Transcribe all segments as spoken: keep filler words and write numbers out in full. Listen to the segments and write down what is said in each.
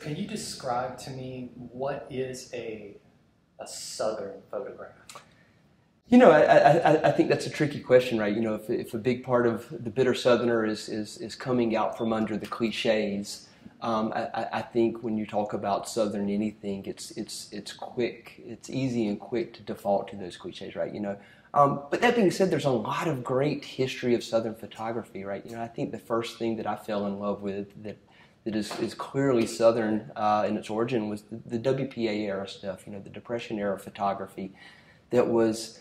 Can you describe to me what is a, a Southern photograph? You know, I, I, I think that's a tricky question, right? You know, if, if a big part of the bitter Southerner is, is, is coming out from under the cliches, um, I, I think when you talk about Southern anything, it's, it's, it's quick, it's easy and quick to default to those cliches, right? You know, um, but that being said, there's a lot of great history of Southern photography, right? You know, I think the first thing that I fell in love with that, that is, is clearly Southern uh, in its origin was the, the W P A era stuff, you know, the Depression era photography that was...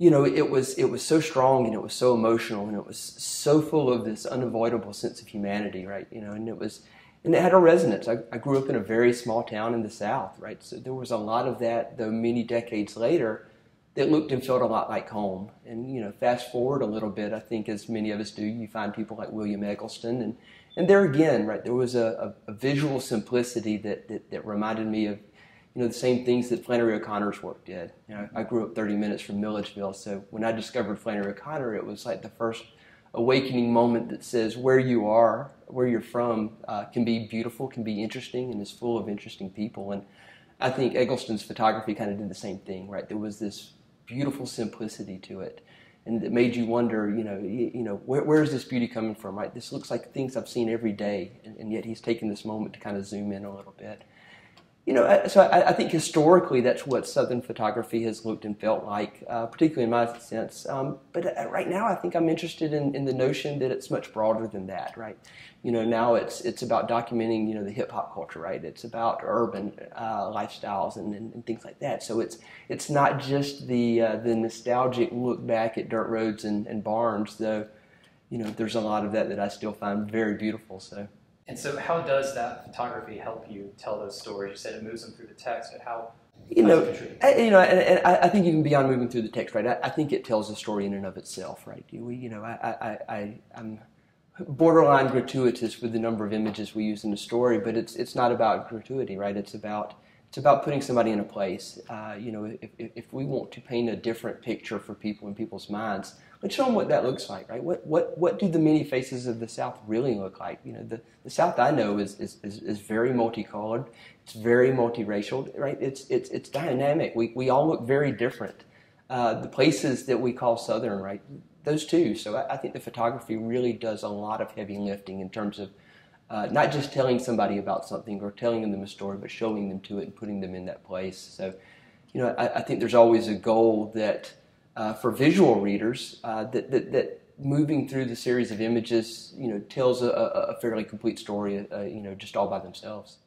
You know, it was it was so strong and it was so emotional and it was so full of this unavoidable sense of humanity, right? You know, and it was, and it had a resonance. I, I grew up in a very small town in the South, right? So there was a lot of that, though many decades later, that looked and felt a lot like home. And you know, fast forward a little bit, I think as many of us do, you find people like William Eggleston, and and there again, right? There was a, a, a visual simplicity that, that that reminded me of. You know, the same things that Flannery O'Connor's work did. You know, I grew up thirty minutes from Milledgeville, so when I discovered Flannery O'Connor, it was like the first awakening moment that says where you are, where you're from, uh, can be beautiful, can be interesting, and is full of interesting people. And I think Eggleston's photography kind of did the same thing, right? There was this beautiful simplicity to it, and it made you wonder, you know, you know, where, where is this beauty coming from, right? This looks like things I've seen every day, and, and yet he's taken this moment to kind of zoom in a little bit. You know, so I, I think historically that's what Southern photography has looked and felt like, uh, particularly in my sense. Um, but right now I think I'm interested in, in the notion that it's much broader than that, right? You know, now it's it's about documenting, you know, the hip-hop culture, right? It's about urban uh, lifestyles and, and, and things like that. So it's it's not just the, uh, the nostalgic look back at dirt roads and, and barns, though, you know, there's a lot of that that I still find very beautiful, so. And so how does that photography help you tell those stories? You said it moves them through the text, but how? You know, I, you know, and, and I think even beyond moving through the text, right, I, I think it tells a story in and of itself, right? You, you know, I, I, I, I'm borderline gratuitous with the number of images we use in the story, but it's, it's not about gratuity, right? It's about, it's about putting somebody in a place. Uh, you know, if, if we want to paint a different picture for people in people's minds, let's show them what that looks like, right? What, what, what do the many faces of the South really look like? You know, the, the South I know is, is, is, is very multicolored. It's very multiracial, right? It's, it's, it's dynamic. We, we all look very different. Uh, the places that we call Southern, right? Those too. So I, I think the photography really does a lot of heavy lifting in terms of uh, not just telling somebody about something or telling them a story, but showing them to it and putting them in that place. So, you know, I, I think there's always a goal that... Uh, for visual readers, uh, that, that, that moving through the series of images, you know, tells a, a fairly complete story, uh, you know, just all by themselves.